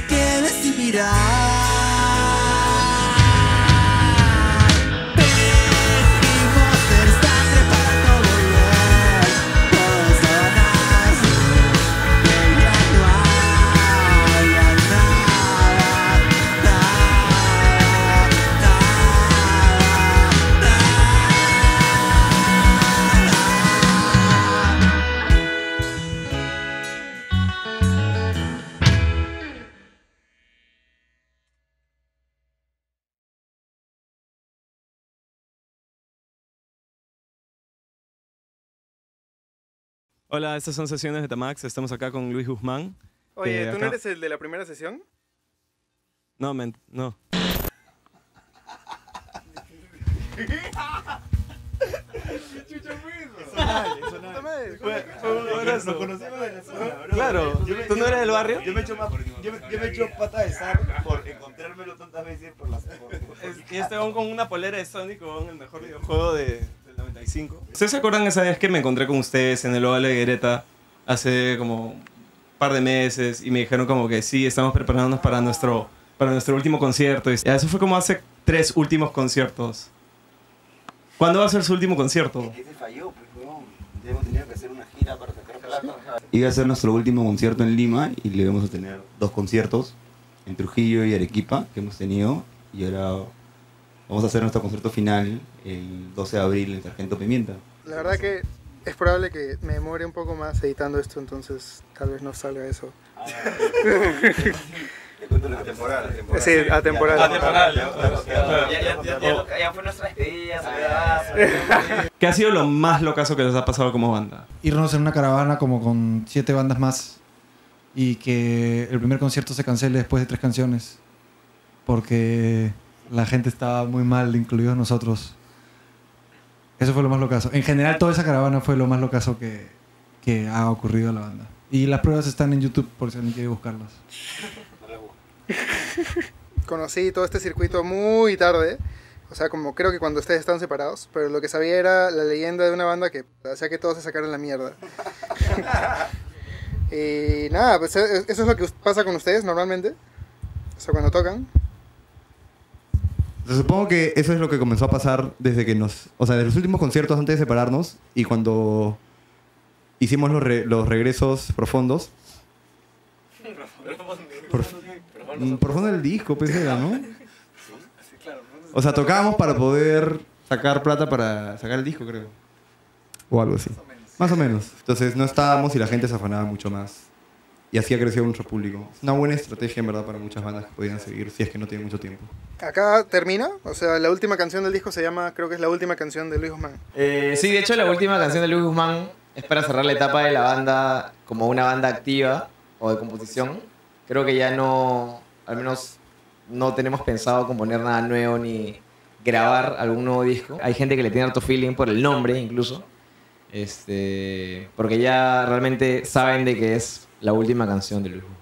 te quedes sin mirar. Hola, estas son sesiones de Betamax. Estamos acá con Luis Guzmán. Oye, ¿tú no eres el de la primera sesión? No, no. ¿Qué chucha fue eso? Sonale. Nos conocimos de la zona, bro. Claro. ¿Tú no eres del barrio? Yo me he hecho pata de zar por encontrármelo tantas veces por las... Y este con una polera de Sonic, con el mejor videojuego de... 95. ¿Ustedes se acuerdan esa vez que me encontré con ustedes en el Óvalo Higuereta hace como un par de meses y me dijeron como que sí, estamos preparándonos para nuestro último concierto? Y eso fue como hace 3 últimos conciertos. ¿Cuándo va a ser su último concierto? Ese falló, pues, weón. Ya hemos tenido que hacer una gira para sacar plata. Iba a ser nuestro último concierto en Lima y le vamos a tener 2 conciertos en Trujillo y Arequipa que hemos tenido, y ahora... vamos a hacer nuestro concierto final el 12 de abril en Sargento Pimienta. La verdad que es probable que me demore un poco más editando esto, entonces tal vez no salga eso. Atemporal. Sí, atemporal. Ya fue nuestra despedida. ¿Qué ha sido lo más locazo que les ha pasado como banda? Irnos en una caravana como con 7 bandas más y que el primer concierto se cancele después de 3 canciones. Porque... la gente estaba muy mal, incluidos nosotros. Eso fue lo más locazo. En general, toda esa caravana fue lo más locazo que ha ocurrido a la banda. Y las pruebas están en YouTube, por si alguien quiere buscarlas. Conocí todo este circuito muy tarde. O sea, como creo que cuando ustedes estaban separados. Pero lo que sabía era la leyenda de una banda que hacía que todos se sacaran la mierda. Y nada, pues eso es lo que pasa con ustedes normalmente. O sea, cuando tocan. Supongo que eso es lo que comenzó a pasar desde que nos... o sea, de los últimos conciertos antes de separarnos y cuando hicimos los regresos profundos. Profundo del disco, pensé, ¿no? Sí, claro. O sea, tocábamos para poder sacar plata para sacar el disco, creo. O algo así. Más o menos. Entonces no estábamos y la gente se afanaba mucho más. Y así ha crecido nuestro público. Es una buena estrategia, en verdad, para muchas bandas que podrían seguir si es que no tienen mucho tiempo. Acá termina, o sea, la última canción del disco se llama, creo que es la última canción de Luis Guzmán. Sí, de hecho, la última canción de Luis Guzmán es para cerrar la etapa de la banda como una banda activa o de composición. Creo que ya no, al menos, no tenemos pensado componer nada nuevo ni grabar algún nuevo disco. Hay gente que le tiene harto feeling por el nombre, incluso. Porque ya realmente saben de que es... la última canción de Luis Guzmán.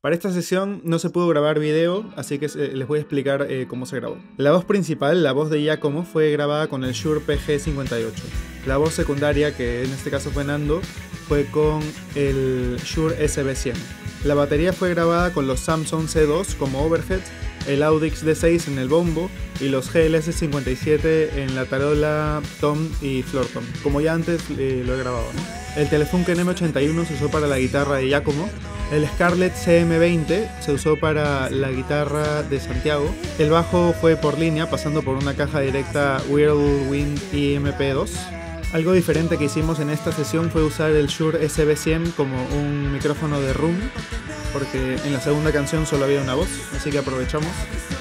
Para esta sesión no se pudo grabar video, así que les voy a explicar cómo se grabó. La voz principal, la voz de Giacomo, fue grabada con el Shure PG58. La voz secundaria, que en este caso fue Nando, fue con el Shure SB100. La batería fue grabada con los Samson C2 como overhead, el Audix D6 en el bombo y los GLS-57 en la tarola, tom y flortom, como ya antes lo he grabado, ¿no? El Telefunken M81 se usó para la guitarra de Giacomo, el Scarlett CM20 se usó para la guitarra de Santiago, el bajo fue por línea pasando por una caja directa Whirlwind IMP2. Algo diferente que hicimos en esta sesión fue usar el Shure SV100 como un micrófono de room, porque en la segunda canción solo había una voz, así que aprovechamos.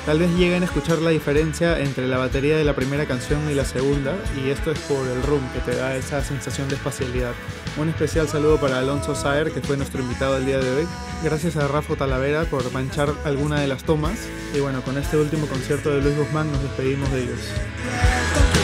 Tal vez lleguen a escuchar la diferencia entre la batería de la primera canción y la segunda, y esto es por el room, que te da esa sensación de espacialidad. Un especial saludo para Alonso Sayer, que fue nuestro invitado el día de hoy. Gracias a Rafa Talavera por manchar alguna de las tomas. Y bueno, con este último concierto de Luis Guzmán nos despedimos de ellos.